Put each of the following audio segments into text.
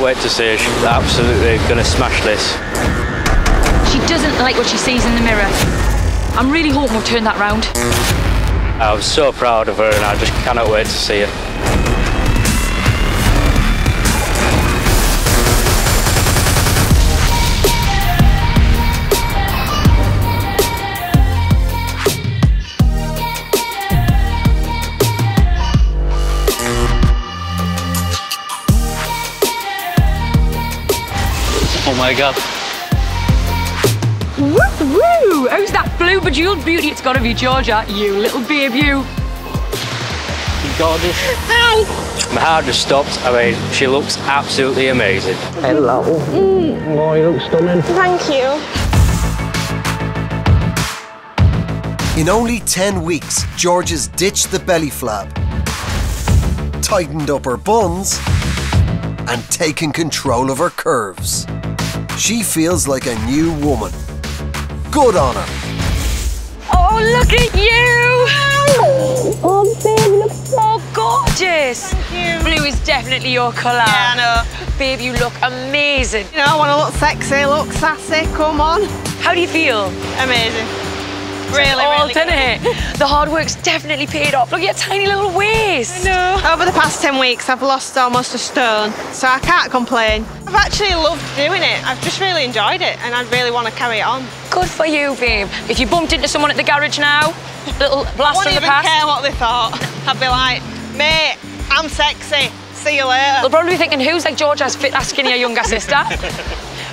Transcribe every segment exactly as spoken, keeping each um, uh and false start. can't wait to see her. She's absolutely gonna smash this. She doesn't like what she sees in the mirror. I'm really hoping we'll turn that round. I'm so proud of her and I just cannot wait to see her. Oh my God. Woo woo! Who's that blue bejeweled beauty? It's gotta be Georgia, you little babe, you. You gorgeous. Ow! My heart just stopped. I mean, she looks absolutely amazing. Hello. Mm. Oh, you look stunning. Thank you. In only ten weeks, Georgia's ditched the belly flap, tightened up her buns, and taken control of her curves. She feels like a new woman. Good on her. Oh, look at you! Oh, babe, you look so gorgeous. Thank you. Blue is definitely your colour. Yeah, I know. Babe, you look amazing. You know, I want to look sexy, look sassy, come on. How do you feel? Amazing. Really, all, really didn't good. It? The hard work's definitely paid off. Look at your tiny little waist. I know. Over the past ten weeks, I've lost almost a stone, so I can't complain. I've actually loved doing it. I've just really enjoyed it, and I really want to carry it on. Good for you, babe. If you bumped into someone at the garage now, little blast from the past. I wouldn't even care what they thought. I'd be like, mate, I'm sexy. See you later. They'll probably be thinking, who's like Georgia's fit, skinnier, younger sister?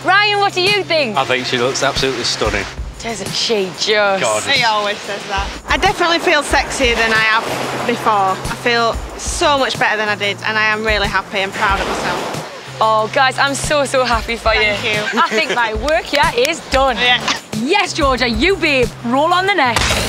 Ryan, what do you think? I think she looks absolutely stunning. Doesn't she just? Gorgeous. She always says that. I definitely feel sexier than I have before. I feel so much better than I did, and I am really happy and proud of myself. Oh, guys, I'm so, so happy for you. Thank you. I think my work, yeah, is done. Yeah. Yes, Georgia, you, babe. Roll on the neck.